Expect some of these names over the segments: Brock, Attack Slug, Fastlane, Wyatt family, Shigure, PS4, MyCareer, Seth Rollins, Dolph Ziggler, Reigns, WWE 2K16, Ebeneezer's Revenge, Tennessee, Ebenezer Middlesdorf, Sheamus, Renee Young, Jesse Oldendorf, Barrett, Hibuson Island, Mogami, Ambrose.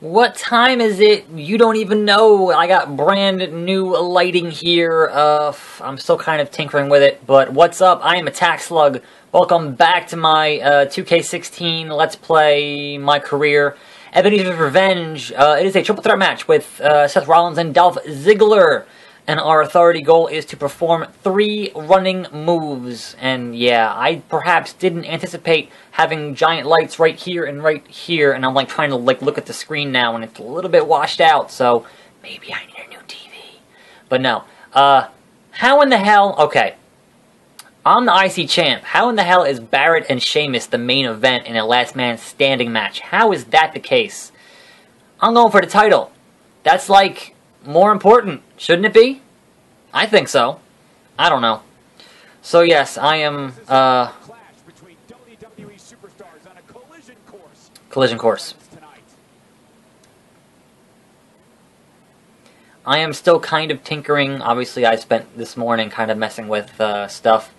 What time is it? You don't even know. I got brand new lighting here. I'm still kind of tinkering with it, but what's up? I am Attack Slug. Welcome back to my 2K16 Let's Play My Career. Ebeneezer's Revenge. It is a triple threat match with Seth Rollins and Dolph Ziggler. And our authority goal is to perform 3 running moves. And yeah, I perhaps didn't anticipate having giant lights right here. And I'm like trying to like look at the screen now and it's a little bit washed out. So maybe I need a new TV. But no. How in the hell... Okay. I'm the IC champ. How in the hell is Barrett and Sheamus the main event in a last man standing match? How is that the case? I'm going for the title. That's like... more important, shouldn't it be? I think so. I don't know. So yes, I am collision course. I am still kind of tinkering. Obviously, I spent this morning kind of messing with stuff.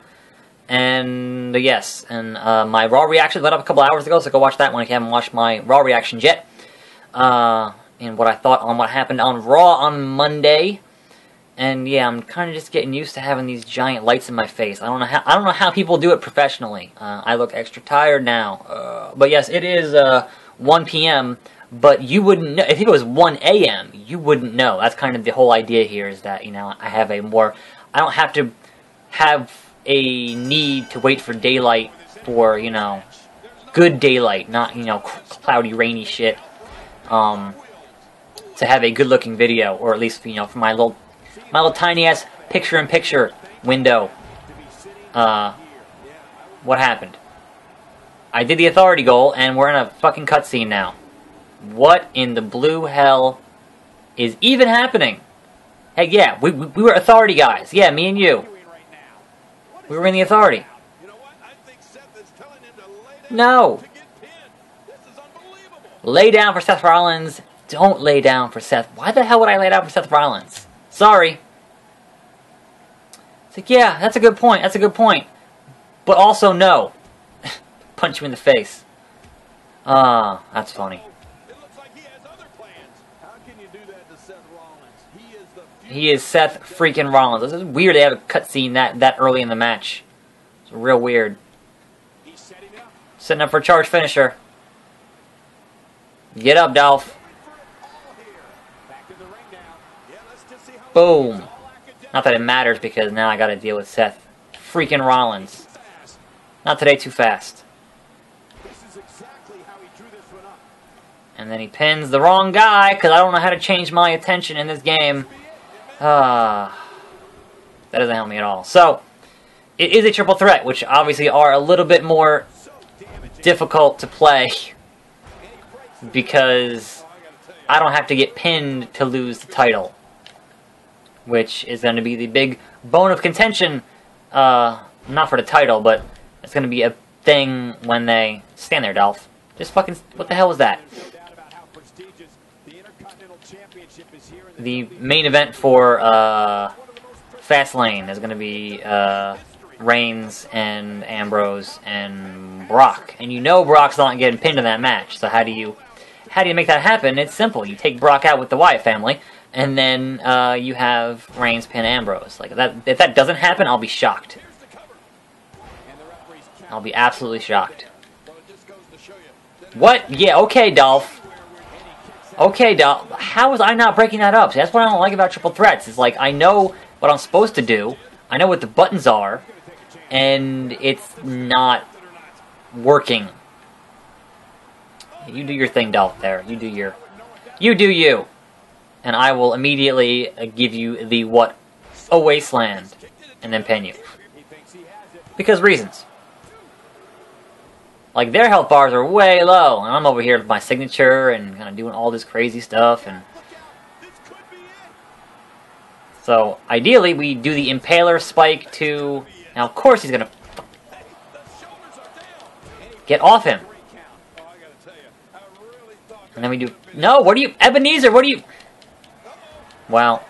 And yes, and my Raw reaction went up a couple hours ago, so go watch that one if you haven't watched my Raw reaction yet. And what I thought on what happened on Raw on Monday. And yeah, I'm kind of just getting used to having these giant lights in my face. I don't know how people do it professionally. I look extra tired now. But yes, it is 1 p.m., but you wouldn't know. If it was 1 a.m., you wouldn't know. That's kind of the whole idea here, is that, you know, I don't have to have a need to wait for daylight for, you know, good daylight, not, you know, cloudy, rainy shit. To have a good-looking video, or at least, you know, for my little tiny-ass picture-in-picture window. What happened? I did the authority goal, and we're in a fucking cutscene now. What in the blue hell is even happening? Hey, yeah, we were authority guys. Yeah, me and you. We were in the authority. No. Lay down for Seth Rollins. Don't lay down for Seth. Why the hell would I lay down for Seth Rollins? Sorry. It's like, yeah, that's a good point. That's a good point. But also, no. Punch you in the face. Ah, that's funny. He is Seth freaking Rollins. This is weird they have a cutscene that early in the match. It's real weird. Setting up for a charge finisher. Get up, Dolph. Boom. Not that it matters, because now I gotta deal with Seth freaking Rollins. Not today, too fast. And then he pins the wrong guy, because I don't know how to change my attention in this game. That doesn't help me at all. So, it is a triple threat, which obviously are a little bit more difficult to play. Because I don't have to get pinned to lose the title. Which is going to be the big bone of contention, not for the title, but it's going to be a thing when they stand there, Dolph. Just fucking, what the hell was that? The main event for Fastlane is going to be Reigns and Ambrose and Brock. And you know Brock's not getting pinned in that match, so how do you make that happen? It's simple. You take Brock out with the Wyatt family. And then you have Reigns pin Ambrose. Like that, if that doesn't happen, I'll be shocked. I'll be absolutely shocked. What? Yeah, okay, Dolph. Okay, Dolph. How was I not breaking that up? See, that's what I don't like about triple threats. It's like, I know what I'm supposed to do. I know what the buttons are. And it's not working. You do your thing, Dolph, there. You do your... You do you. And I will immediately give you the what? A wasteland. And then pin you. Because reasons. Like, their health bars are way low. And I'm over here with my signature and kind of doing all this crazy stuff. And so, ideally, we do the impaler spike to... Now, of course, he's going to... Get off him. And then we do... No, what do you... Ebenezer, what do you... Well,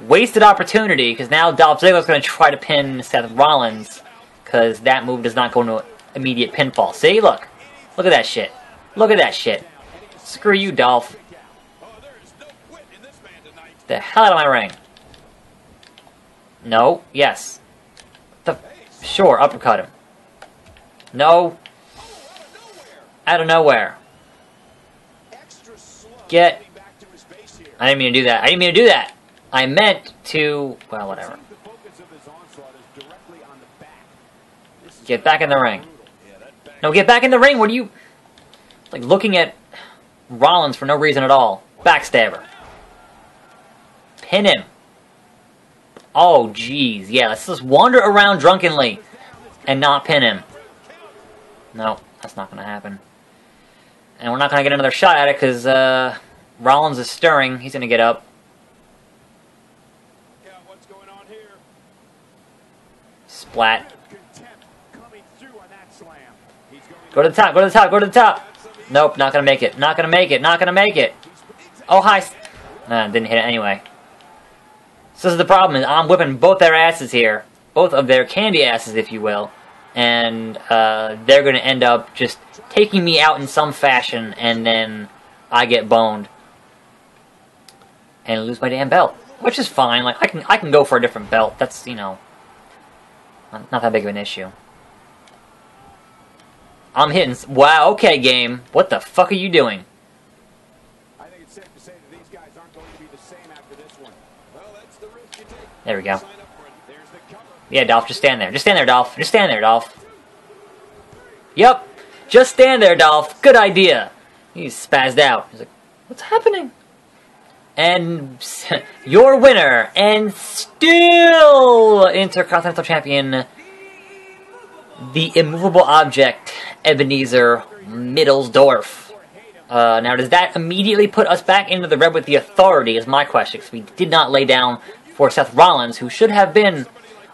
wasted opportunity, because now Dolph Ziggler's going to try to pin Seth Rollins, because that move does not go into immediate pinfall. See? Look. Look at that shit. Look at that shit. Screw you, Dolph. the hell out of my ring. No. Yes. Sure, uppercut him. No. Out of nowhere. Get. I didn't mean to do that. I didn't mean to do that. I meant to. Well, whatever. Get back in the ring. No, get back in the ring. What are you? Like looking at Rollins for no reason at all. Backstabber. Pin him. Oh, jeez. Yeah, let's just wander around drunkenly and not pin him. No, that's not going to happen. And we're not going to get another shot at it because Rollins is stirring. He's going to get up. Splat. Go to the top. Go to the top. Go to the top. Nope, not going to make it. Not going to make it. Not going to make it. Oh, hi. Nah, didn't hit it anyway. So this is the problem, is I'm whipping both their asses here. Both of their candy asses, if you will. And they're going to end up just taking me out in some fashion, and then I get boned. And lose my damn belt. Which is fine. Like, I can go for a different belt. That's, you know, not that big of an issue. I'm hitting... Wow, okay, game. What the fuck are you doing? There we go. Yeah, Dolph, just stand there. Just stand there, Dolph. Just stand there, Dolph. Yep. Just stand there, Dolph. Good idea. He's spazzed out. He's like, what's happening? And your winner, and still Intercontinental Champion, the immovable object, Ebenezer Middlesdorf. Now, does that immediately put us back into the red with the Authority, is my question, because we did not lay down for Seth Rollins, who should have been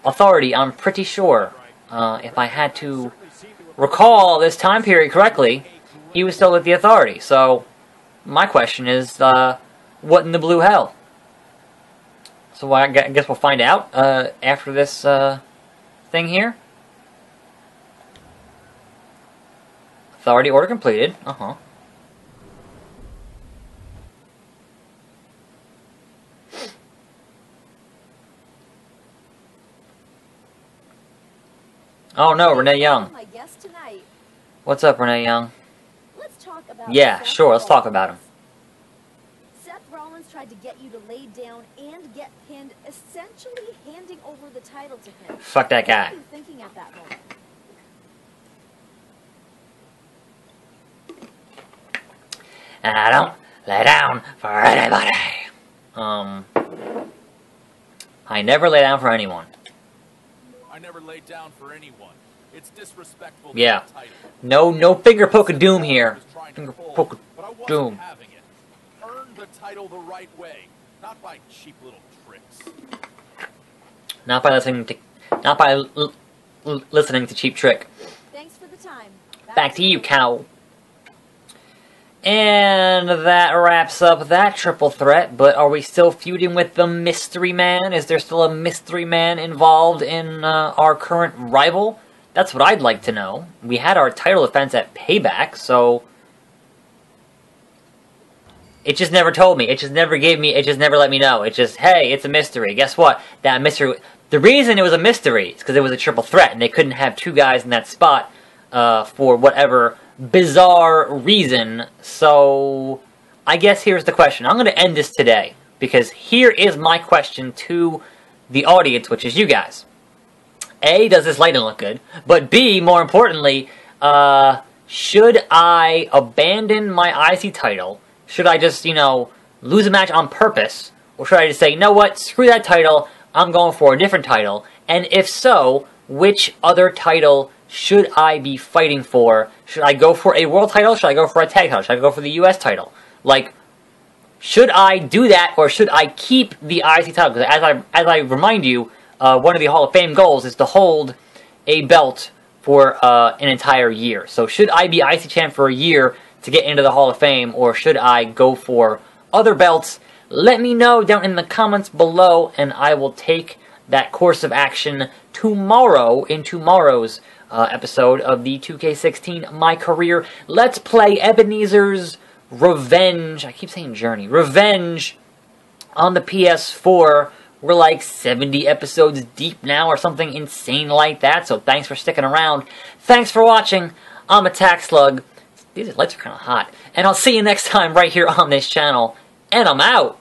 Authority, I'm pretty sure. If I had to recall this time period correctly, he was still with the Authority. So, my question is, what in the blue hell? So I guess we'll find out after this thing here. Authority order completed. Uh-huh. Oh no, Renee Young. What's up, Renee Young? Let's talk about Seth Rollins. Let's talk about him. Seth Rollins tried to get you to lay down and get pinned, essentially handing over the title to him. Fuck that guy. What were you thinking at that moment? And I don't lay down for anybody. I never lay down for anyone. I never laid down for anyone. It's disrespectful. Yeah. No finger poke of doom here. Finger poke of doom. Earn the title the right way, not by cheap little tricks. Not by listening to Cheap Trick. Thanks for the time. Back to you, cow. And that wraps up that triple threat, but are we still feuding with the mystery man? Is there still a mystery man involved in our current rival? That's what I'd like to know. We had our title defense at Payback, so... It just never told me. It just never gave me. It just never let me know. It just, hey, it's a mystery. Guess what? That mystery... The reason it was a mystery is because it was a triple threat, and they couldn't have two guys in that spot for whatever... bizarre reason. So I guess here's the question. I'm going to end this today because here is my question to the audience, which is you guys. A, does this lighting look good? But B, more importantly, should I abandon my IC title? Should I just, you know, lose a match on purpose? Or should I just say, you know what, screw that title, I'm going for a different title? And if so, which other title should I be fighting for? Should I go for a world title? Should I go for a tag title? Should I go for the US title? Like, should I do that, or should I keep the IC title? Because as I remind you, one of the Hall of Fame goals is to hold a belt for an entire year. So should I be IC champ for a year to get into the Hall of Fame, or should I go for other belts? Let me know down in the comments below, and I will take that course of action tomorrow in tomorrow's episode of the 2K16 My Career Let's Play Ebenezer's Revenge. I keep saying Journey. Revenge on the PS4. We're like 70 episodes deep now or something insane like that. So thanks for sticking around. Thanks for watching. I'm Attack Slug. These lights are kind of hot. And I'll see you next time right here on this channel. And I'm out.